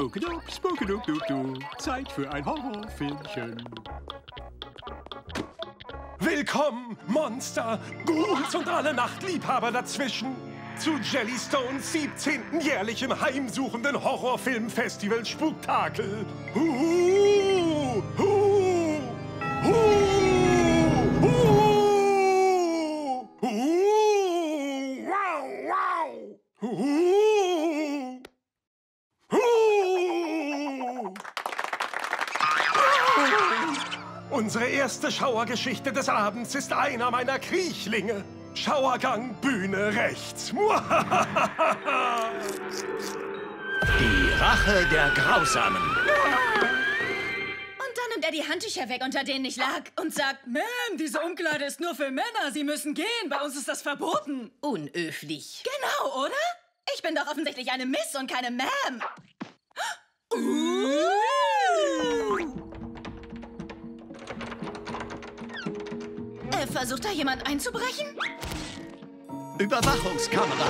Spookidoop, spookidoop, doop, doop. Zeit für ein Horrorfilmchen. Willkommen, Monster, Ghouls und alle Nachtliebhaber dazwischen, zu Jellystones 17. jährlichem heimsuchenden Horrorfilmfestival Spooktakel. Huhu, huhu, huhu, huhu, huhu, wow, wow, huhu, huhu. Unsere erste Schauergeschichte des Abends ist einer meiner Kriechlinge. Schauergang, Bühne rechts. Die Rache der Grausamen. Und dann nimmt er die Handtücher weg, unter denen ich lag, und sagt, Ma'am, diese Umkleide ist nur für Männer. Sie müssen gehen. Bei uns ist das verboten. Unhöflich. Genau, oder? Ich bin doch offensichtlich eine Miss und keine Ma'am. Versucht da jemand einzubrechen? Überwachungskamera.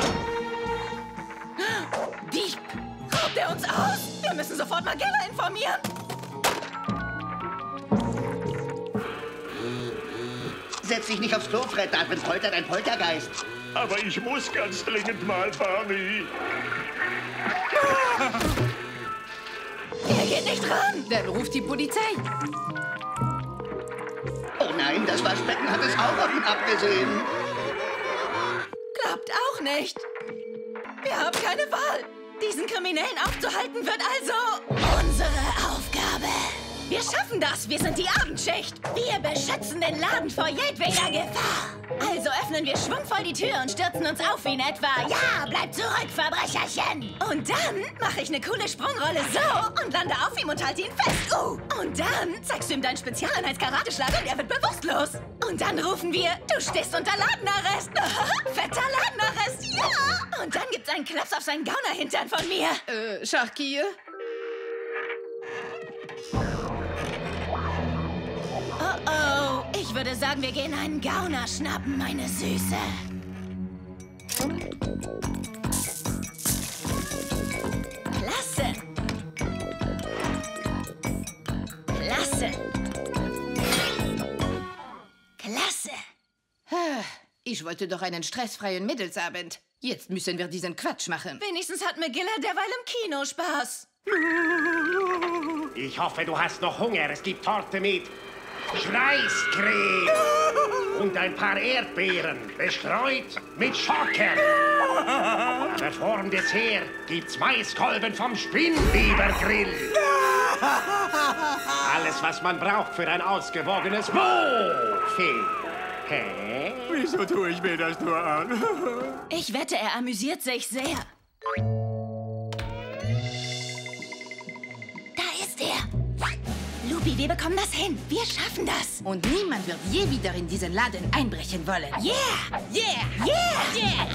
Dieb! Raubt er uns aus? Wir müssen sofort Magilla informieren. Setz dich nicht aufs Klo, Fred, wenn poltert ein Poltergeist. Aber ich muss ganz dringend mal, Barney. Er geht nicht ran. Dann ruft die Polizei. Nein, das Waschbecken hat es auch auf ihn abgesehen. Klappt auch nicht. Wir haben keine Wahl. Diesen Kriminellen aufzuhalten wird also unsere Aufgabe. Wir schaffen das. Wir sind die Abendschicht. Wir beschützen den Laden vor jedweder Gefahr. Also öffnen wir schwungvoll die Tür und stürzen uns auf ihn etwa. Ja, bleib zurück, Verbrecherchen. Und dann mache ich eine coole Sprungrolle so und lande auf ihm und halte ihn fest. Und dann zeigst du ihm deinen Spezialeinheits-Karateschlag und er wird bewusstlos. Und dann rufen wir, du stehst unter Ladenarrest. Fetter Ladenarrest, ja. Und dann gibt's einen Klaps auf seinen Gaunerhintern von mir. Schachkiel? Oh, ich würde sagen, wir gehen einen Gauner schnappen, meine Süße. Klasse. Klasse. Klasse. Ich wollte doch einen stressfreien Mädelsabend. Jetzt müssen wir diesen Quatsch machen. Wenigstens hat Magilla derweil im Kino Spaß. Ich hoffe, du hast noch Hunger. Es gibt Torte mit Schweißcreme und ein paar Erdbeeren, bestreut mit Schocken. Aber vorm Dessert gibt's Maiskolben vom Spinnbibergrill. Alles, was man braucht für ein ausgewogenes Buffet. Hä? Wieso tue ich mir das nur an? Ich wette, er amüsiert sich sehr. Wir bekommen das hin. Wir schaffen das. Und niemand wird je wieder in diesen Laden einbrechen wollen. Yeah! Yeah! Yeah! Yeah!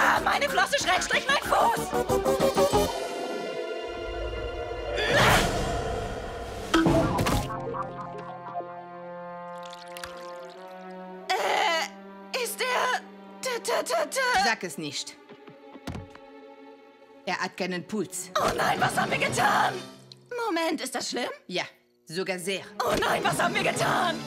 Ah, meine Flosse, Schrägstrich, mein Fuß! Sag es nicht. Er hat keinen Puls. Oh nein, was haben wir getan? Moment, ist das schlimm? Ja, sogar sehr. Oh nein, was haben wir getan?